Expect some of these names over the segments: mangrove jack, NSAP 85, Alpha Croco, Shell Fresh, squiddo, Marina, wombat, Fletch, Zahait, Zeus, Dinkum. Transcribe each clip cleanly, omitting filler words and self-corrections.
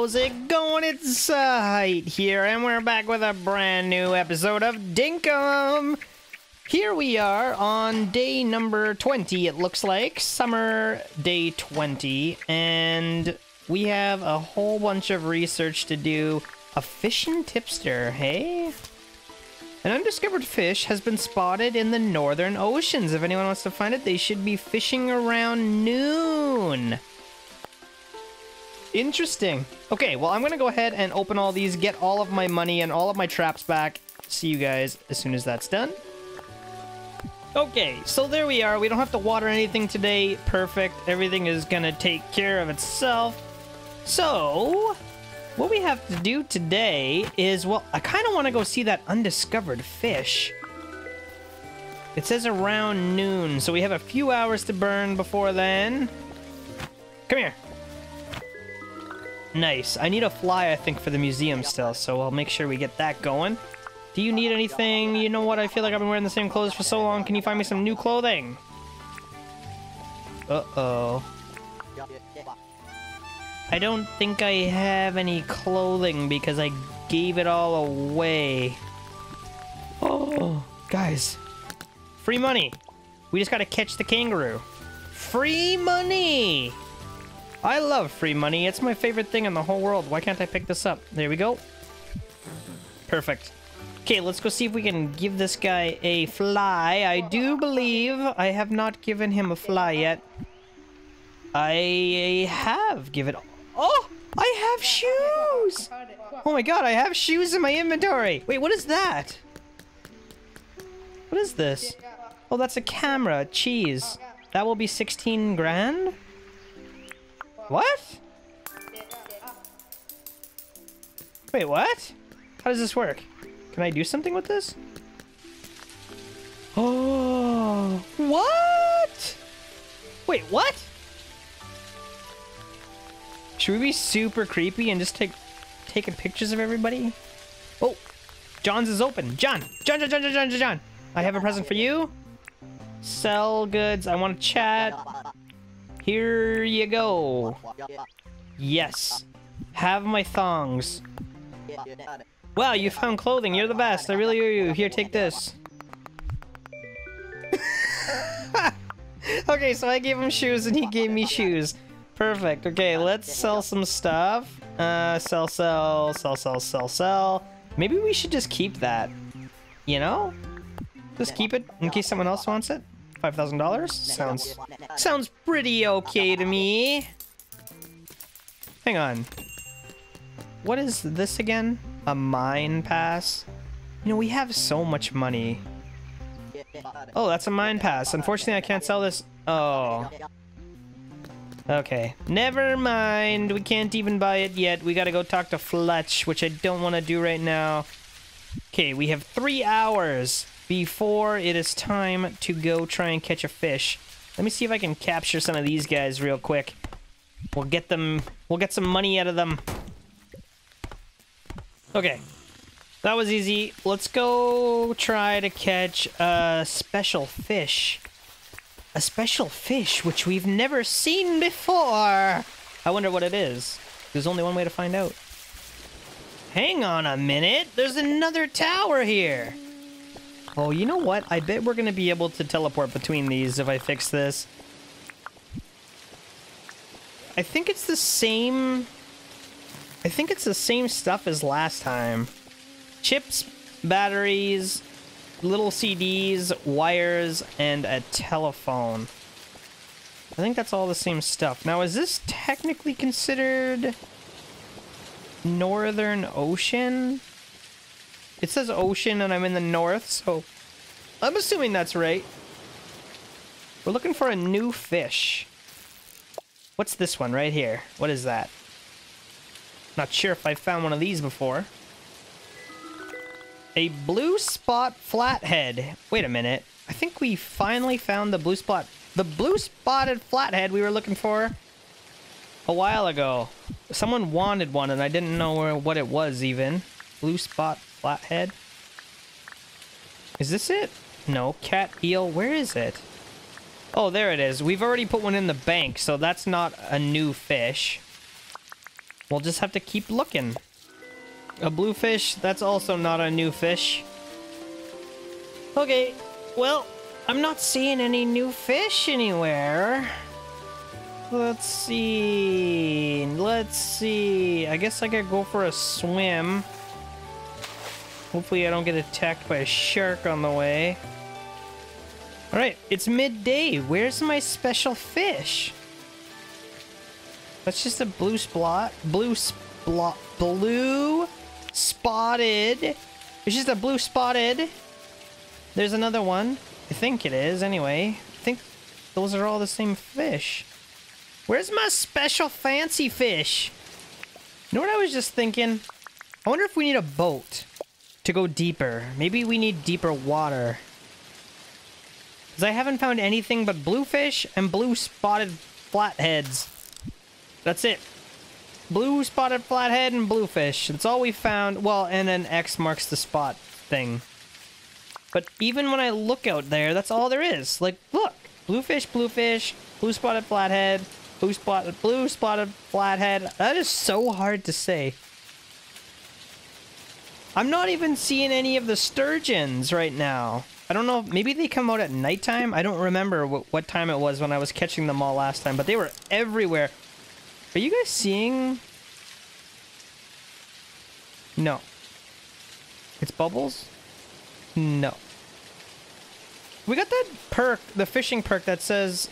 How's it going? It's Zahait here, and we're back with a brand new episode of Dinkum! Here we are on day number 20, it looks like. Summer day 20, and we have a whole bunch of research to do. A fishing tipster, hey? An undiscovered fish has been spotted in the northern oceans. If anyone wants to find it, they should be fishing around noon. Interesting. Okay, well, I'm gonna go ahead and open all these, get all of my money and all of my traps back. See you guys as soon as that's done. Okay, so there we are. We don't have to water anything today. Perfect. Everything is gonna take care of itself. So what we have to do today is, well, I kind of want to go see that undiscovered fish. It says around noon, so we have a few hours to burn before then. Come here. Nice. I need a fly, I think, for the museum still, so I'll make sure we get that going. Do you need anything? You know what? I feel like I've been wearing the same clothes for so long. Can you find me some new clothing? Uh-oh. I don't think I have any clothing because I gave it all away. Oh, guys. Free money. We just gotta catch the kangaroo. Free money! I love free money. It's my favorite thing in the whole world. Why can't I pick this up? There we go. Perfect. Okay, let's go see if we can give this guy a fly. I do believe I have not given him a fly yet. I have given... Oh! I have shoes! Oh my god, I have shoes in my inventory! Wait, what is that? What is this? Oh, that's a camera. Cheese. That will be 16 grand? What? Wait, what? How does this work? Can I do something with this? Oh! What? Wait, what? Should we be super creepy and just taking pictures of everybody? Oh! John's is open! John! John, John, John, John, John, John! I have a present for you! Sell goods, I want to chat. Here you go. Yes. Have my thongs. Wow, you found clothing. You're the best. I really hear you. Here, take this. Okay, so I gave him shoes and he gave me shoes. Perfect. Okay, let's sell some stuff. Sell. Maybe we should just keep that. You know? Just keep it in case someone else wants it. $5,000? Sounds pretty okay to me. Hang on. What is this again? A mine pass? You know, we have so much money. Oh, that's a mine pass. Unfortunately, I can't sell this. Oh. Okay. Never mind. We can't even buy it yet. We gotta go talk to Fletch, which I don't want to do right now. Okay, we have 3 hours before it is time to go try and catch a fish. Let me see if I can capture some of these guys real quick. We'll get some money out of them. Okay, that was easy. Let's go try to catch a special fish. A special fish which we've never seen before. I wonder what it is. There's only one way to find out. Hang on a minute. There's another tower here. Oh, you know what? I bet we're gonna be able to teleport between these if I fix this. I think it's the same stuff as last time. Chips, batteries, little CDs, wires, and a telephone. I think that's all the same stuff. Now, is this technically considered Northern Ocean? It says ocean and I'm in the north, so I'm assuming that's right. We're looking for a new fish. What's this one right here? What is that? Not sure if I found one of these before. A blue spot flathead. Wait a minute. I think we finally found the blue spotted flathead we were looking for a while ago. Someone wanted one and I didn't know what it was even. Blue spot flathead. Is this it? No. Cat eel. Where is it? Oh, there it is. We've already put one in the bank, so that's not a new fish. We'll just have to keep looking. A bluefish, that's also not a new fish. Okay, well, I'm not seeing any new fish anywhere. Let's see. I guess I could go for a swim. Hopefully I don't get attacked by a shark on the way. Alright, it's midday. Where's my special fish? That's just a blue spotted. It's just a blue spotted. There's another one. I think it is, anyway. I think those are all the same fish. Where's my special fancy fish? You know what I was just thinking? I wonder if we need a boat to go deeper. Maybe we need deeper water. Because I haven't found anything but bluefish and blue spotted flatheads. That's it. Blue spotted flathead and bluefish. That's all we found. Well, and an X marks the spot thing. But even when I look out there, that's all there is. Like, look. Bluefish, blue spotted flathead. That is so hard to say. I'm not even seeing any of the sturgeons right now. I don't know. Maybe they come out at nighttime. I don't remember what time it was when I was catching them all last time, but they were everywhere. Are you guys seeing? No. It's bubbles? No. We got that perk, the fishing perk that says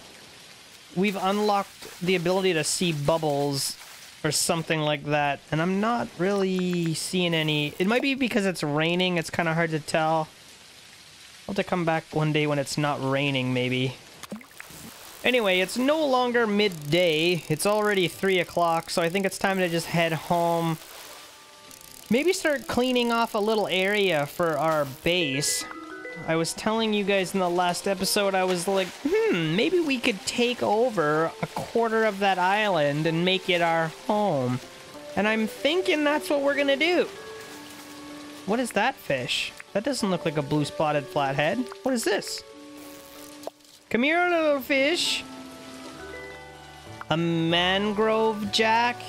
we've unlocked the ability to see bubbles or something like that, and I'm not really seeing any. It might be because it's raining. It's kind of hard to tell. I'll have to come back one day when it's not raining, maybe. Anyway, it's no longer midday. It's already 3 o'clock, so I think it's time to just head home. Maybe start cleaning off a little area for our base. I was telling you guys in the last episode, I was like, maybe we could take over a quarter of that island and make it our home. And I'm thinking that's what we're gonna do. What is that fish? That doesn't look like a blue spotted flathead. What is this? Come here, little fish. A mangrove jack.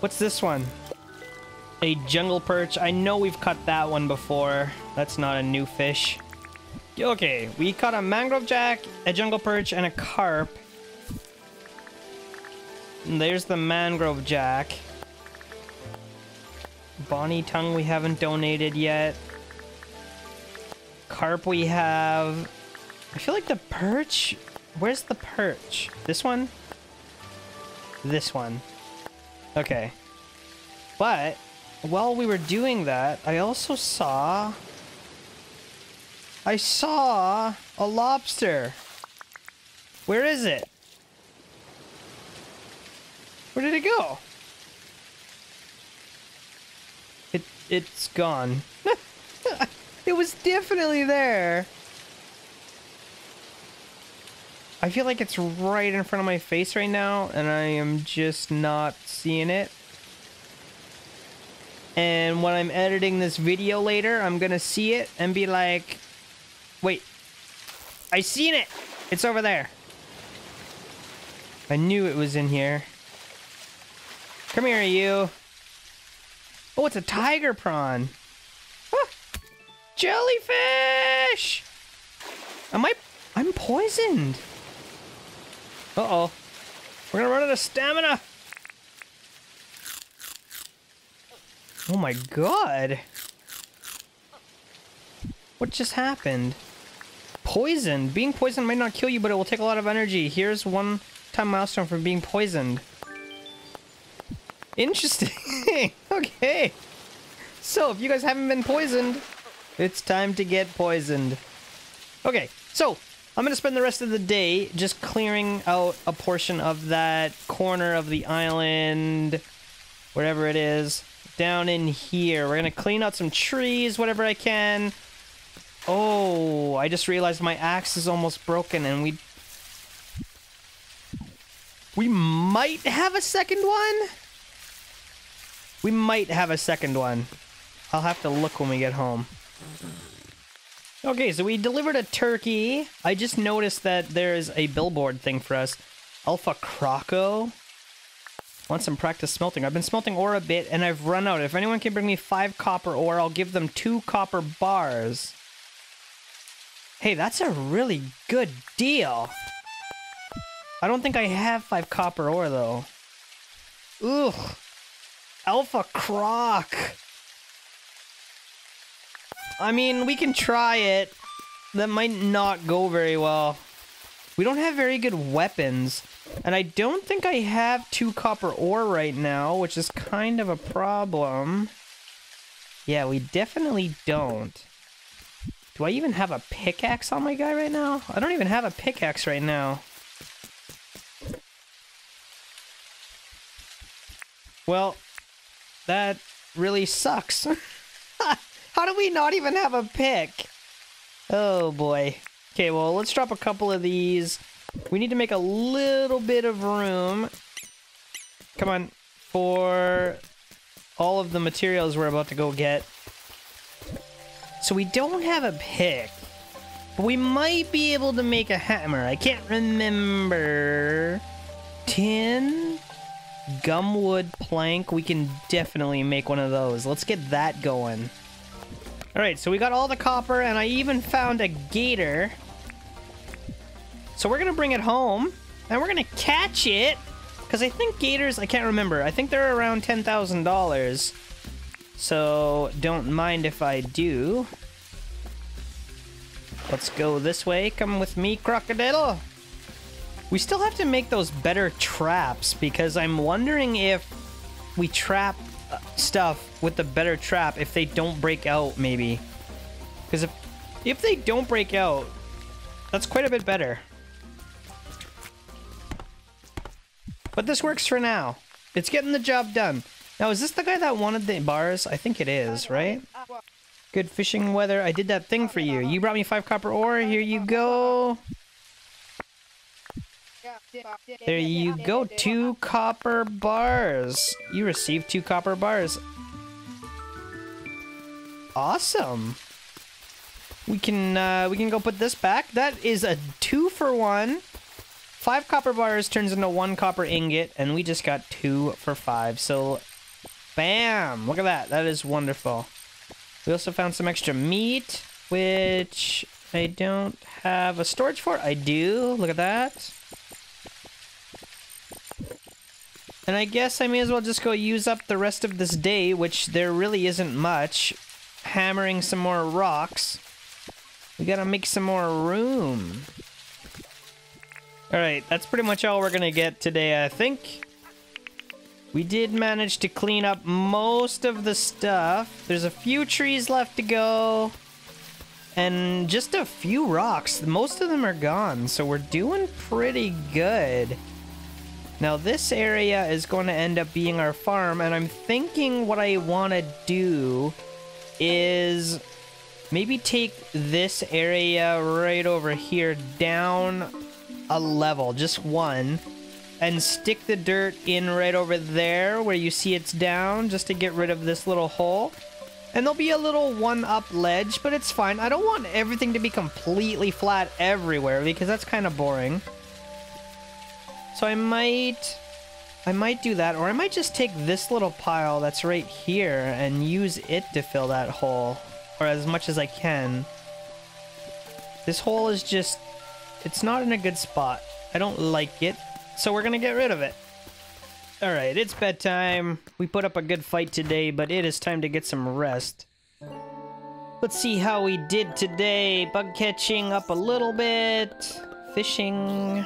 What's this one? A jungle perch. I know we've caught that one before. That's not a new fish. Okay, we caught a mangrove jack, a jungle perch, and a carp. And there's the mangrove jack. Bonnie tongue we haven't donated yet. Carp we have. I feel like the perch. Where's the perch? This one? This one. Okay. But while we were doing that, I also saw... I saw a lobster. Where is it? Where did it go? It's gone. It was definitely there. I feel like it's right in front of my face right now, and I am just not seeing it. And when I'm editing this video later, I'm gonna see it and be like, wait, I seen it. It's over there. I knew it was in here. Come here, you. Oh, it's a tiger prawn. Ah, jellyfish. I'm poisoned. Uh-oh. We're gonna run out of stamina. Oh my god! What just happened? Poison? Being poisoned might not kill you, but it will take a lot of energy. Here's one time milestone for being poisoned. Interesting! Okay! So, if you guys haven't been poisoned, it's time to get poisoned. Okay, so, I'm gonna spend the rest of the day just clearing out a portion of that corner of the island, wherever it is. Down in here, we're gonna clean out some trees, whatever I can. Oh, I just realized my axe is almost broken, and we might have a second one. I'll have to look when we get home. Okay, so we delivered a turkey. I just noticed that there is a billboard thing for us. Alpha Croco. Want some practice smelting. I've been smelting ore a bit, and I've run out. If anyone can bring me 5 copper ore, I'll give them 2 copper bars. Hey, that's a really good deal. I don't think I have 5 copper ore, though. Ugh. Alpha Croc. I mean, we can try it. That might not go very well. We don't have very good weapons. And I don't think I have 2 copper ore right now, which is kind of a problem. Yeah, we definitely don't. Do I even have a pickaxe on my guy right now? I don't even have a pickaxe right now. Well, that really sucks. How do we not even have a pick? Oh boy. Okay, well, let's drop a couple of these. We need to make a little bit of room. Come on. For all of the materials we're about to go get. So we don't have a pick. But we might be able to make a hammer. I can't remember. Tin? Gumwood plank. We can definitely make one of those. Let's get that going. Alright, so we got all the copper, and I even found a gator. So we're gonna bring it home, and we're gonna catch it, because I think gators, I can't remember, I think they're around $10,000, so don't mind if I do. Let's go this way. Come with me, crocodile. We still have to make those better traps, because I'm wondering if we trap stuff with the better trap if they don't break out, maybe. Because if they don't break out, that's quite a bit better. But this works for now. It's getting the job done. Now, is this the guy that wanted the bars? I think it is, right? Good fishing weather. I did that thing for you. You brought me 5 copper ore. Here you go. There you go. 2 copper bars. You received 2 copper bars. Awesome. We can go put this back. That is a 2 for 1. 5 copper bars turns into 1 copper ingot, and we just got 2 for 5. So, bam! Look at that. That is wonderful. We also found some extra meat, which I don't have a storage for. I do. Look at that. And I guess I may as well just go use up the rest of this day, which there really isn't much. Hammering some more rocks. We gotta make some more room. Alright, that's pretty much all we're gonna get today, I think. We did manage to clean up most of the stuff. There's a few trees left to go. And just a few rocks. Most of them are gone, so we're doing pretty good. Now this area is going to end up being our farm, and I'm thinking what I want to do is maybe take this area right over here down a level, just 1, and stick the dirt in right over there where you see it's down, just to get rid of this little hole. And there'll be a little one-up ledge, but it's fine. I don't want everything to be completely flat everywhere, because that's kind of boring. So I might do that, or I might just take this little pile that's right here and use it to fill that hole, or as much as I can. This hole is just, it's not in a good spot. I don't like it, so we're gonna get rid of it. Alright, it's bedtime. We put up a good fight today, but it is time to get some rest. Let's see how we did today. Bug catching up a little bit. Fishing.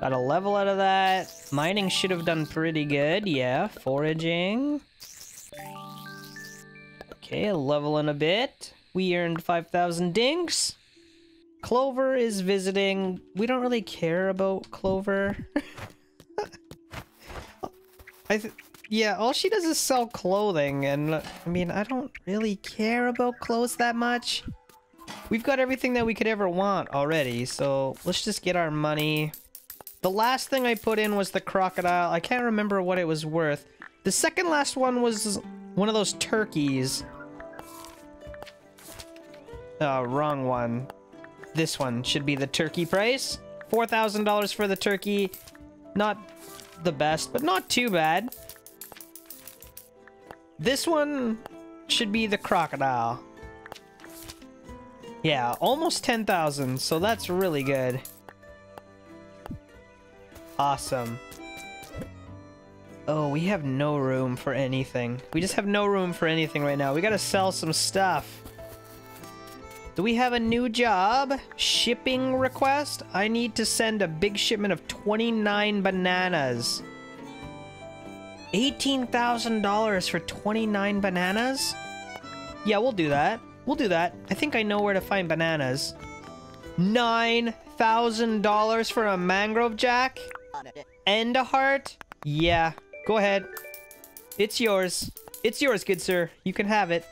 Got a level out of that. Mining should have done pretty good. Yeah, foraging. Okay, a level in a bit. We earned 5,000 dinks. Clover is visiting. We don't really care about Clover. Yeah, all she does is sell clothing, and I mean, I don't really care about clothes that much. We've got everything that we could ever want already, so let's just get our money. The last thing I put in was the crocodile. I can't remember what it was worth. The second last one was one of those turkeys. Wrong one. This one should be the turkey price. $4,000 for the turkey. Not the best, but not too bad. This one should be the crocodile. Yeah, almost 10,000, so that's really good. Awesome. Oh, we have no room for anything. We just have no room for anything right now. We gotta sell some stuff. Do we have a new job? Shipping request? I need to send a big shipment of 29 bananas. $18,000 for 29 bananas? Yeah, we'll do that. We'll do that. I think I know where to find bananas. $9,000 for a mangrove jack? And a heart? Yeah, go ahead. It's yours. It's yours, good sir. You can have it.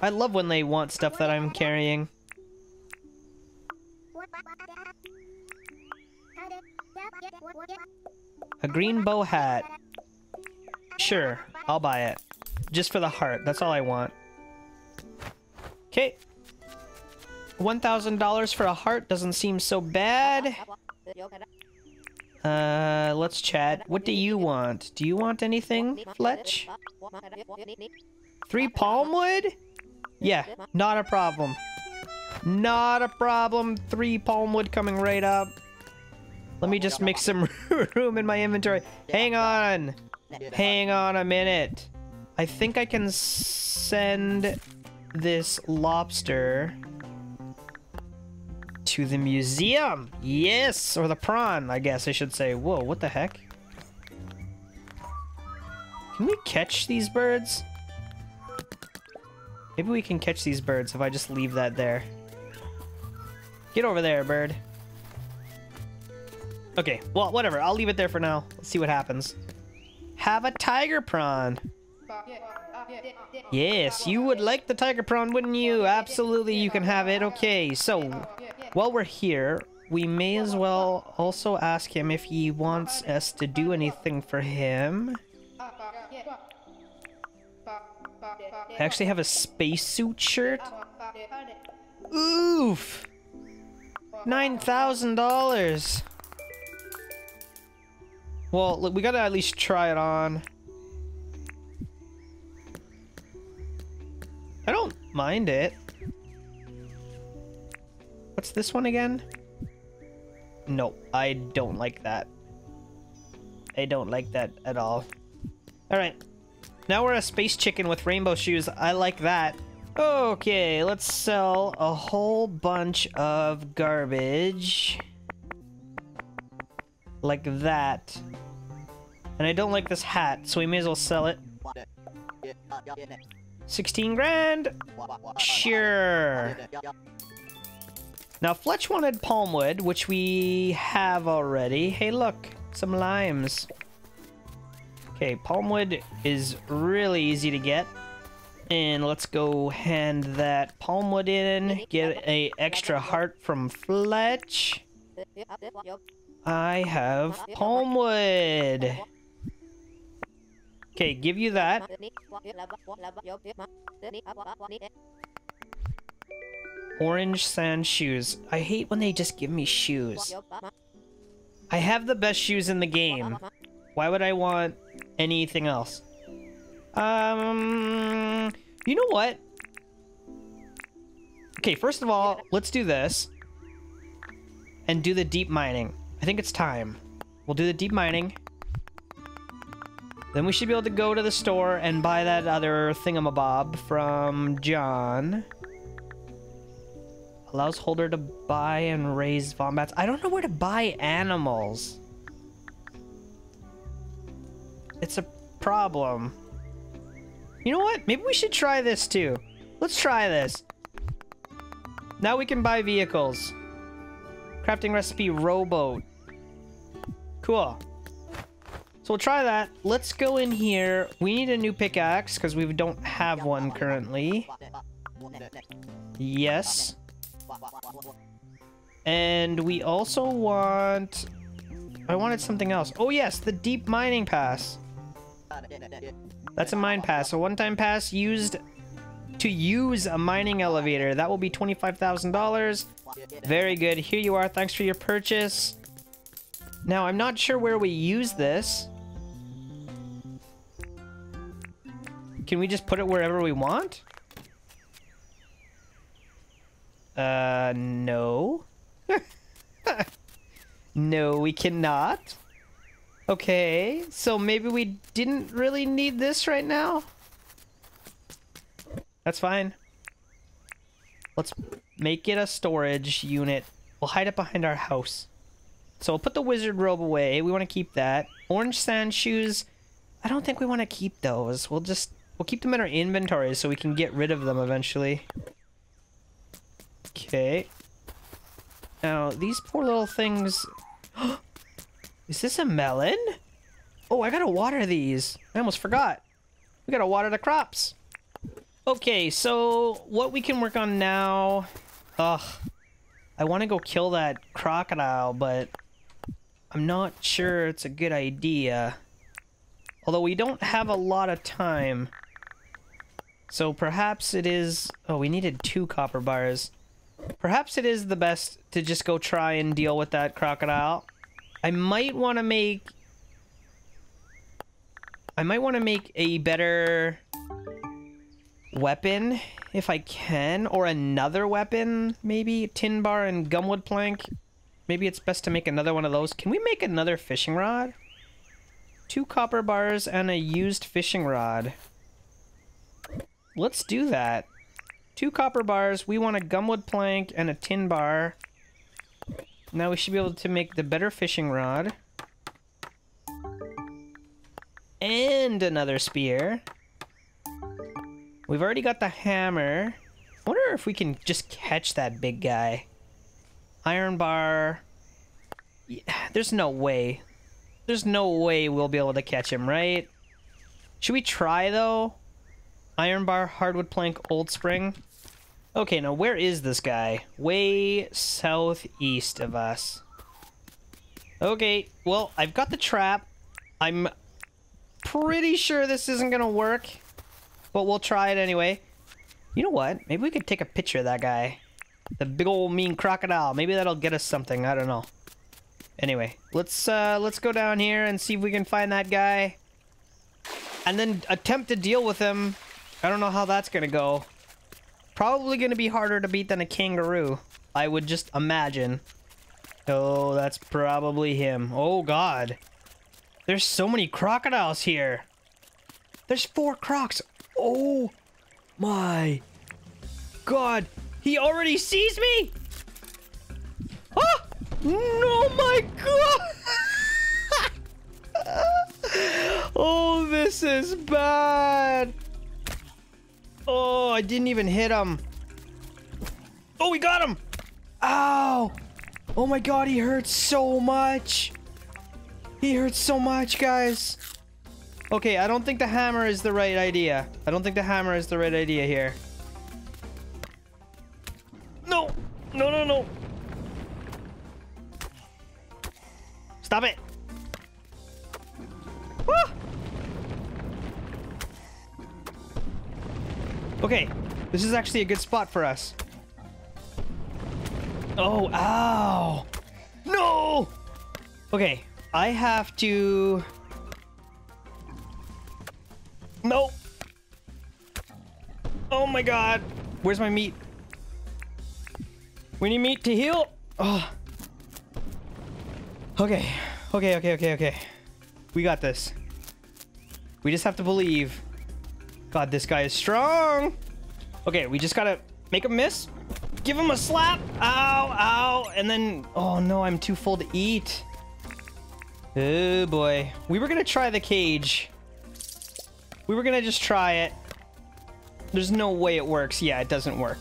I love when they want stuff that I'm carrying. A green bow hat. Sure, I'll buy it. Just for the heart. That's all I want. Okay. $1,000 for a heart doesn't seem so bad. Let's chat. What do you want? Do you want anything, Fletch? 3 palmwood? Yeah, not a problem. Not a problem. 3 palmwood coming right up. Let me just make some room in my inventory. Hang on. Hang on a minute. I think I can send this lobster to the museum. Yes, or the prawn, I guess I should say. Whoa, what the heck? Can we catch these birds? Maybe we can catch these birds if I just leave that there. Get over there, bird. Okay, well, whatever. I'll leave it there for now. Let's see what happens. Have a tiger prawn. Yes, you would like the tiger prawn, wouldn't you? Absolutely, you can have it. Okay, so while we're here, we may as well also ask him if he wants us to do anything for him. I actually have a spacesuit shirt. Oof! $9,000! Well, look, we gotta at least try it on. I don't mind it. What's this one again? No, I don't like that. I don't like that at all. Alright. Now we're a space chicken with rainbow shoes. I like that. Okay, let's sell a whole bunch of garbage. Like that. And I don't like this hat, so we may as well sell it. 16 grand? Sure. Now, Fletch wanted palmwood, which we have already. Hey, look, some limes. Okay, palmwood is really easy to get. And let's go hand that palmwood in. Get an extra heart from Fletch. I have palmwood. Okay, give you that. Orange sand shoes. I hate when they just give me shoes. I have the best shoes in the game. Why would I want anything else? You know what? Okay, first of all, let's do this. And do the deep mining. I think it's time. We'll do the deep mining. Then we should be able to go to the store and buy that other thingamabob from John. Allows holder to buy and raise wombats. I don't know where to buy animals. It's a problem. You know what? Maybe we should try this too. Let's try this. Now we can buy vehicles. Crafting recipe rowboat. Cool. So we'll try that. Let's go in here. We need a new pickaxe because we don't have one currently. Yes. And we also want... I wanted something else. Oh yes, the deep mining pass. That's a mine pass. A one-time pass used to use a mining elevator. That will be $25,000. Very good. Here you are. Thanks for your purchase. Now, I'm not sure where we use this. Can we just put it wherever we want? No. No, we cannot. Okay, so maybe we didn't really need this right now? That's fine. Let's make it a storage unit. We'll hide it behind our house. So we'll put the wizard robe away. We want to keep that. Orange sand shoes. I don't think we want to keep those. We'll keep them in our inventory so we can get rid of them eventually. Okay. Now, these poor little things... Is this a melon? Oh, I gotta water these. I almost forgot. We gotta water the crops. Okay, so what we can work on now... Ugh. I want to go kill that crocodile, but I'm not sure it's a good idea. Although we don't have a lot of time. So perhaps it is... Oh, we needed 2 copper bars. Perhaps it is the best to just go try and deal with that crocodile. I might want to make a better weapon if I can, or another weapon, maybe tin bar and gumwood plank. Maybe it's best to make another one of those. Can we make another fishing rod? 2 copper bars and a used fishing rod. Let's do that. 2 copper bars. We want a gumwood plank and a tin bar. Now we should be able to make the better fishing rod. And another spear. We've already got the hammer. I wonder if we can just catch that big guy. Iron bar. Yeah, there's no way. There's no way we'll be able to catch him, right? Should we try, though? Iron bar, hardwood plank, old spring. Okay, now where is this guy? Way southeast of us. Okay, well, I've got the trap. I'm pretty sure this isn't gonna work, but we'll try it anyway. You know what? Maybe we could take a picture of that guy. The big old mean crocodile. Maybe that'll get us something. I don't know. Anyway, let's go down here and see if we can find that guy. And then attempt to deal with him. I don't know how that's gonna go. Probably gonna be harder to beat than a kangaroo, I would just imagine. Oh, that's probably him. Oh god. There's so many crocodiles here. There's 4 crocs. Oh my god. He already sees me? Ah! No, my god! Oh, this is bad. Oh, I didn't even hit him. Oh, we got him. Ow. Oh my god, he hurts so much. He hurts so much, guys. Okay, I don't think the hammer is the right idea. I don't think the hammer is the right idea here. No. No, no, no. Stop it. Ah! Okay, this is actually a good spot for us. Oh, ow. No! Okay, I have to... No. Oh my god. Where's my meat? We need meat to heal. Oh. Okay, okay. We got this. We just have to believe. God, this guy is strong. Okay, we just gotta make him miss. Give him a slap. Ow, ow. And then, oh no, I'm too full to eat. Oh boy. We were gonna try the cage. We were gonna just try it. There's no way it works. Yeah, it doesn't work.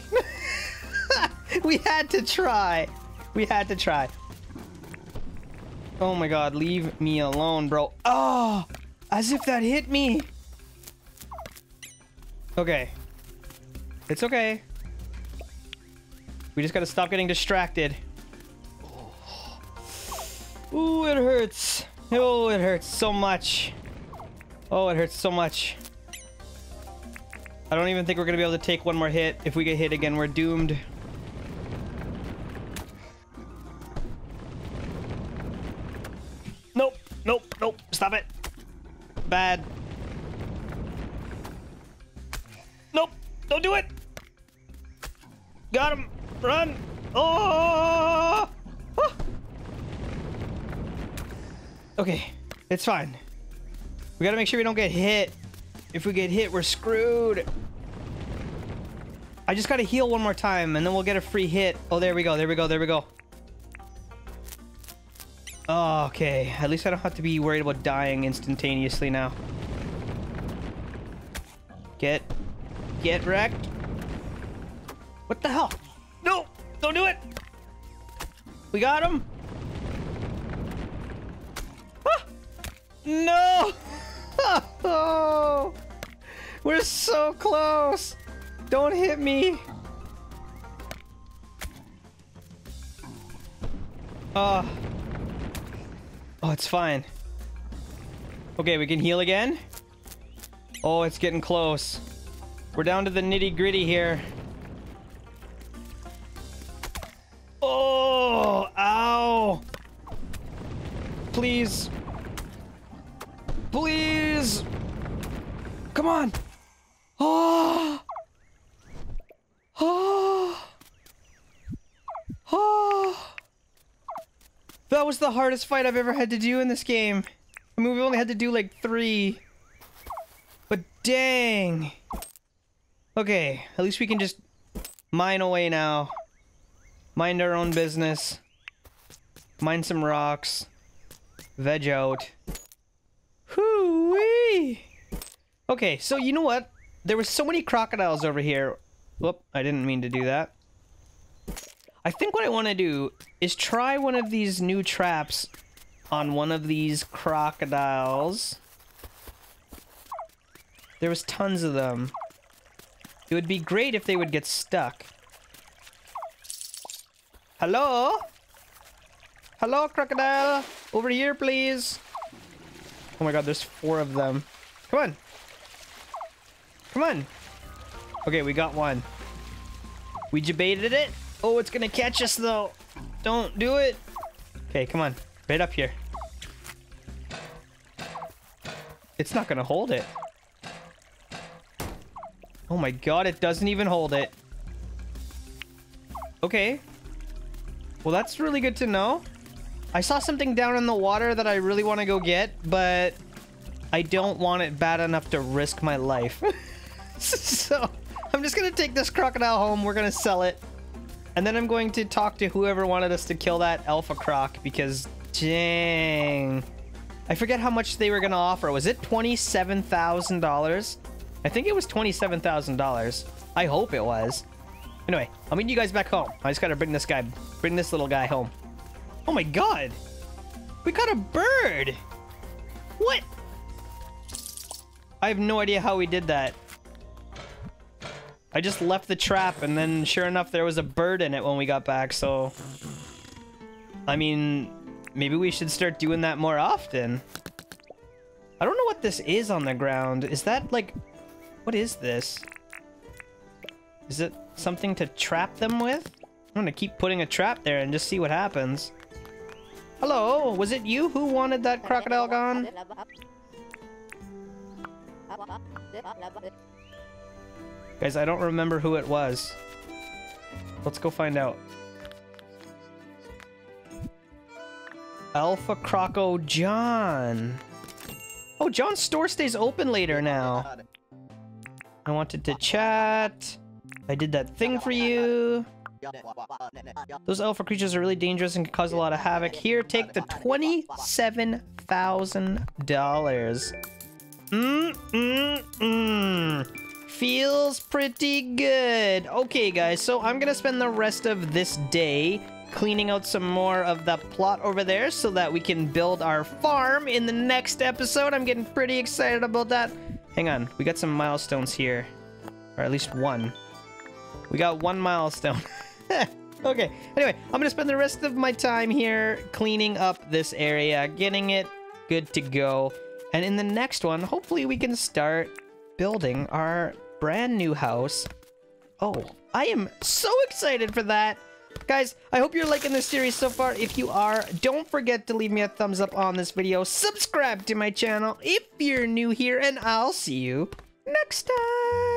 We had to try. We had to try. Oh my god, leave me alone, bro. Oh, as if that hit me. Okay. It's okay. We just gotta stop getting distracted. Ooh, it hurts. Oh, it hurts so much. Oh, it hurts so much. I don't even think we're gonna be able to take one more hit. If we get hit again, we're doomed. Nope. Don't do it. Got him. Run. Oh. Ah. Okay. It's fine. We gotta make sure we don't get hit. If we get hit, we're screwed. I just gotta heal one more time and then we'll get a free hit. Oh, there we go. There we go. There we go. Okay. At least I don't have to be worried about dying instantaneously now. Get wrecked. What the hell? No, don't do it. We got him. Ah, no. Oh, we're so close. Don't hit me. Oh, it's fine. Okay, we can heal again. Oh, it's getting close. We're down to the nitty-gritty here. Oh, ow. Please. Please. Come on. Oh. Oh. Oh. That was the hardest fight I've ever had to do in this game. I mean, we only had to do like 3. But dang. Okay, at least we can just mine away now. Mind our own business. Mine some rocks. Veg out. Hoo-wee! Okay, so you know what? There were so many crocodiles over here. Whoop, I didn't mean to do that. I think what I want to do is try one of these new traps on one of these crocodiles. There was tons of them. It would be great if they would get stuck. Hello? Hello, crocodile. Over here, please. Oh my god, there's 4 of them. Come on. Come on. Okay, we got one. We debated it. Oh, it's gonna catch us, though. Don't do it. Okay, come on. Right up here. It's not gonna hold it. Oh my god, it doesn't even hold it. Okay. Well, that's really good to know. I saw something down in the water that I really want to go get, but I don't want it bad enough to risk my life. So I'm just going to take this crocodile home. We're going to sell it. And then I'm going to talk to whoever wanted us to kill that alpha croc because, dang. I forget how much they were going to offer. Was it $27,000? I think it was $27,000. I hope it was. Anyway, I'll meet you guys back home. I just gotta bring this little guy home. Oh my god! We got a bird! What? I have no idea how we did that. I just left the trap and then sure enough there was a bird in it when we got back, so... I mean, maybe we should start doing that more often. I don't know what this is on the ground. Is that like... What is this? Is it something to trap them with? I'm gonna keep putting a trap there and just see what happens. Hello, was it you who wanted that crocodile gone? Guys, I don't remember who it was. Let's go find out. Alpha Croco John. Oh, John's store stays open later now. I wanted to chat. I did that thing for you. Those alpha creatures are really dangerous and can cause a lot of havoc. Here, take the $27,000. Feels pretty good. Okay, guys, so I'm gonna spend the rest of this day cleaning out some more of the plot over there so that we can build our farm in the next episode. I'm getting pretty excited about that. Hang on, we got some milestones here. Or at least one. We got one milestone. Okay, anyway, I'm gonna spend the rest of my time here cleaning up this area, getting it good to go. And in the next one, hopefully we can start building our brand new house. Oh, I am so excited for that. Guys, I hope you're liking this series so far. If you are, don't forget to leave me a thumbs up on this video. Subscribe to my channel if you're new here, and I'll see you next time.